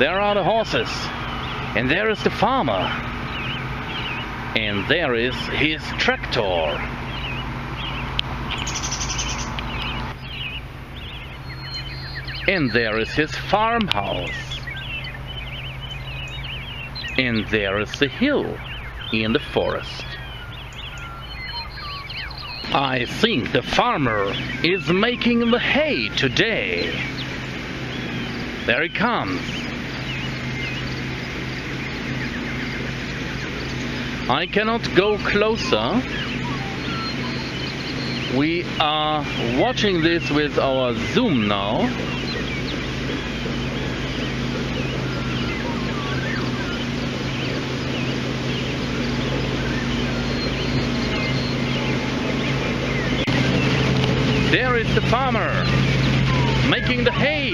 There are the horses, and there is the farmer, and there is his tractor. And there is his farmhouse. And there is the hill in the forest. I think the farmer is making the hay today. There he comes. I cannot go closer. We are watching this with our zoom now. There is the farmer making the hay.